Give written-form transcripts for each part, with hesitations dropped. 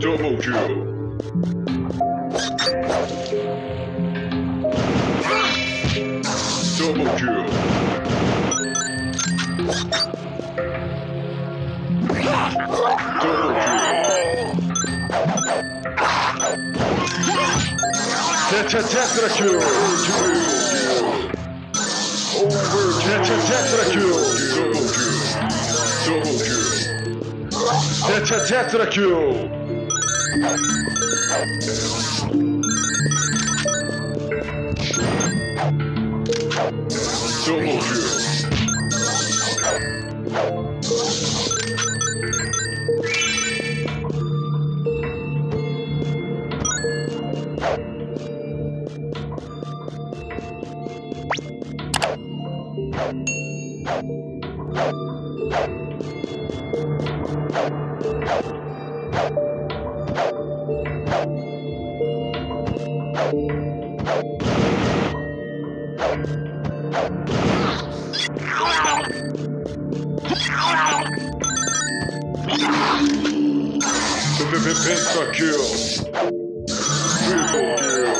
Double kill. Double kill. Double kill. Tetra kill. Over tetra kill. Double kill. Double kill. Tetra kill. Double kill. Penta kill. Triple kill.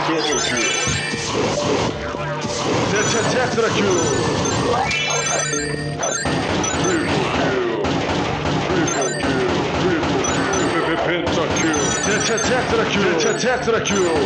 Triple kill. Tetra kill. Double kill. Overkill. Double kill. Tetra kill. Triple kill.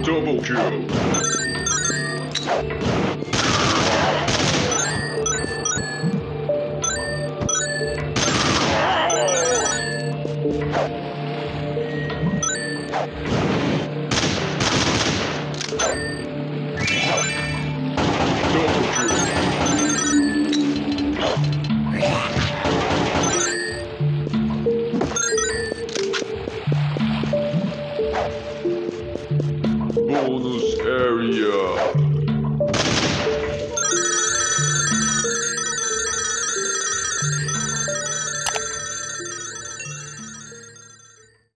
Double kill. Bonus area.